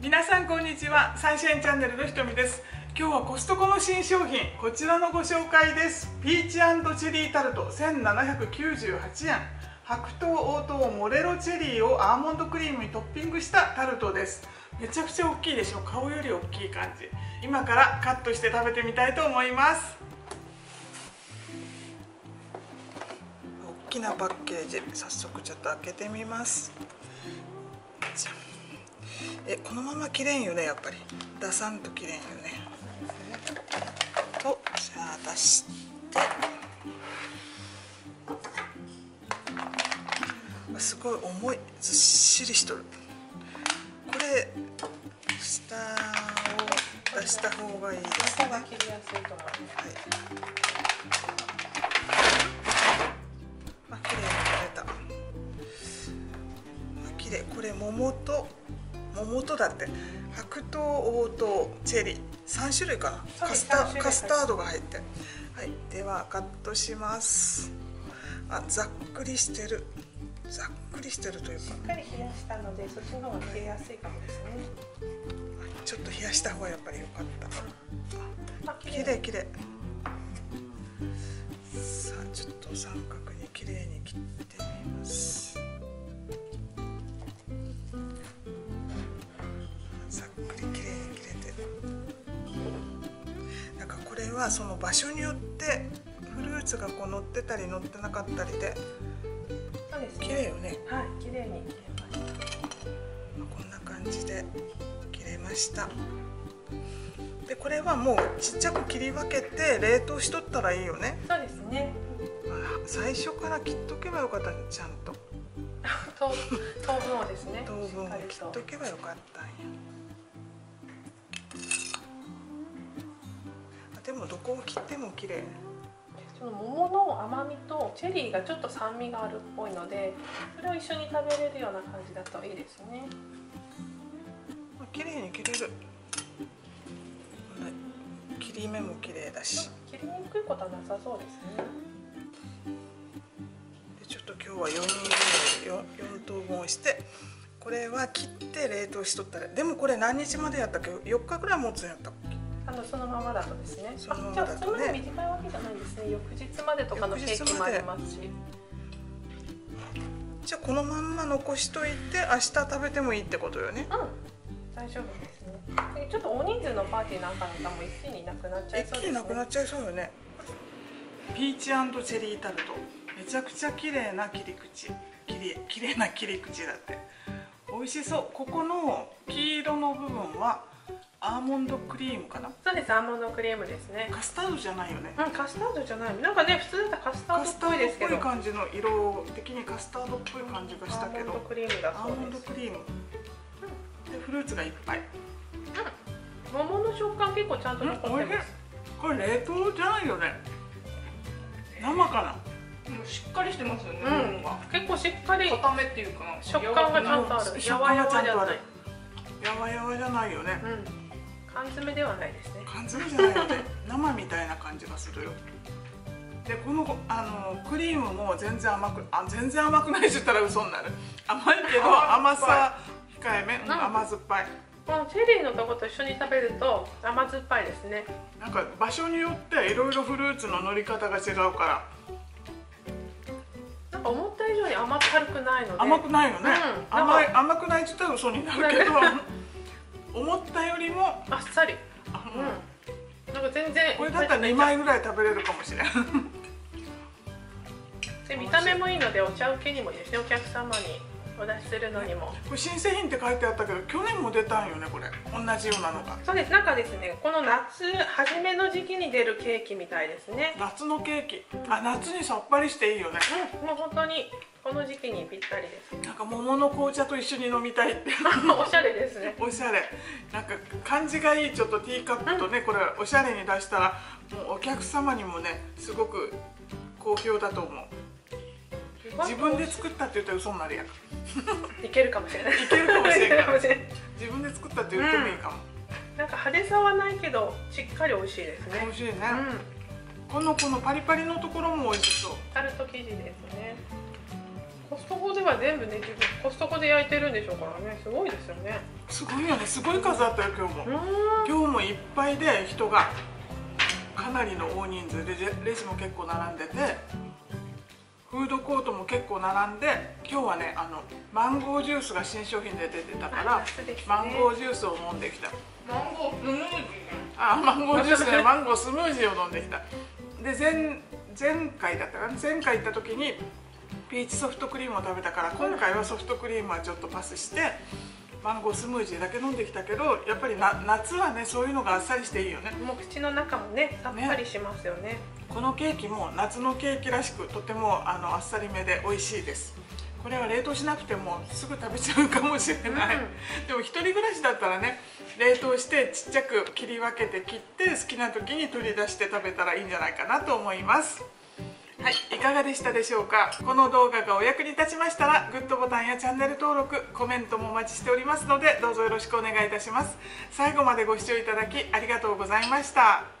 皆さんこんにちは、サンシャインチャンネルのひとみです。今日はコストコの新商品、こちらのご紹介です。ピーチ&チェリータルト1798円、白桃、黄桃、モレロチェリーをアーモンドクリームにトッピングしたタルトです。めちゃくちゃ大きいでしょ。顔より大きい感じ。今からカットして食べてみたいと思います。大きなパッケージ、早速ちょっと開けてみます。じゃこのまま切れんよね。やっぱり出さんと切れんよね。とじゃあ出して、すごい重い、ずっしりしとる。これ下を出した方がいいですね。下が切りやすいと思います、あ、綺麗に切れた。綺麗。これ桃とだって。白桃、黄桃、チェリー、3種類かな。カスタードが入って、はい、ではカットします。あ、ざっくりしてる。ざっくりしてるというか、しっかり冷やしたので、そっちの方が切れやすいかもですね。ちょっと冷やした方がやっぱり良かった。あ、綺麗綺麗。さあ、ちょっと三角に綺麗に切ってみます。はその場所によってフルーツがこう乗ってたり乗ってなかったりで、そうですね、綺麗よね。はい、綺麗に切れました。こんな感じで切れました。でこれはもうちっちゃく切り分けて冷凍しとったらいいよね。そうですね、最初から切っとけばよかったね。ちゃんと糖分をですね、糖分を切っとけばよかったんや。でもどこを切っても綺麗。その桃の甘みとチェリーがちょっと酸味があるっぽいので、それを一緒に食べれるような感じだといいですね。綺麗に切れる。切り目も綺麗だし。切りにくいことはなさそうですね。でちょっと今日は4等分して、これは切って冷凍しとったら、でもこれ何日までやったっけ？4日くらい持つんやったっけ？そのままだとですね。じゃあそんなに短いわけじゃないんですね。翌日までとかのケーキもありますし。じゃあこのまんま残しといて明日食べてもいいってことよね。うん、大丈夫ですね。ちょっと大人数のパーティーなんかのも一気になくなっちゃいそうですね。一気になくなっちゃいそうよね。ピーチ&チェリータルト、めちゃくちゃ綺麗な切り口、綺麗な切り口だって。美味しそう。ここの黄色の部分は。アーモンドクリームかな。そうです、アーモンドクリームですね。カスタードじゃないよね。うん、カスタードじゃない。なんかね、普通だったらカスタードっぽいですけど。カスタードっぽい感じの色的にカスタードっぽい感じがしたけど。アーモンドクリームだそうです。アーモンドクリーム。うん、でフルーツがいっぱい。うん。桃の食感結構ちゃんと残ってます。これ冷凍じゃないよね。生かな。しっかりしてますよね。うん。結構しっかり。固めっていうか。食感がちゃんとある。やわやわじゃない。やわやわじゃないよね。うん。缶詰ではないですね。缶詰じゃないので生みたいな感じがするよ。でこのクリームも全然甘くないって言ったら嘘になる。甘いけど甘さ控えめ、甘酸っぱい。このチェリーのとこと一緒に食べると甘酸っぱいですね。なんか場所によっていろいろフルーツの乗り方が違うから。なんか思った以上に甘ったるくないので。甘くないよね。うん、甘くないって言ったら嘘になるけど。思ったよりもあっさり。うん。なんか全然これだったら2枚ぐらい食べれるかもしれない。で見た目もいいのでお茶受けにもいいですね。お客様にお出しするのにも。これ新製品って書いてあったけど去年も出たんよねこれ。同じようなのが。そうです。なんかですねこの夏初めの時期に出るケーキみたいですね。夏のケーキ。あ、夏にさっぱりしていいよね。うん、もう本当に。この時期にぴったりです。なんか桃の紅茶と一緒に飲みたいって。おしゃれですね。おしゃれ。なんか感じがいい。ちょっとティーカップとね、これおしゃれに出したらもうお客様にもねすごく好評だと思う。自分で作ったって言ったら嘘になるやん。いけるかもしれない。いけるかもしれない。自分で作ったって言ってもいいかも。なんか派手さはないけどしっかり美味しいですね。美味しいね。このパリパリのところも美味しそう。タルト生地ですね。コストコでは全部できる、コストコで焼いてるんでしょうからね。すごいですよね。すごいよね。すごい数あったよ今日も。今日もいっぱいで人がかなりの大人数で、レジも結構並んでて、フードコートも結構並んで、今日はねマンゴージュースが新商品で出てたから、ね、マンゴージュースを飲んできた。マンゴースムージーね。あ、マンゴージュースね。マンゴースムージーを飲んできた。で前回だったかな、前回行った時にピーチソフトクリームを食べたから、今回はソフトクリームはちょっとパスしてマンゴースムージーだけ飲んできたけど、やっぱり夏はね、そういうのがあっさりしていいよね。もう口の中もね、さっぱりしますよね。このケーキも夏のケーキらしく、とてもあっさりめで美味しいです。これは冷凍しなくてもすぐ食べちゃうかもしれない、でも一人暮らしだったらね、冷凍してちっちゃく切り分けて切って、好きな時に取り出して食べたらいいんじゃないかなと思います。はい、いかがでしたでしょうか。この動画がお役に立ちましたら、グッドボタンやチャンネル登録、コメントもお待ちしておりますので、どうぞよろしくお願いいたします。最後までご視聴いただきありがとうございました。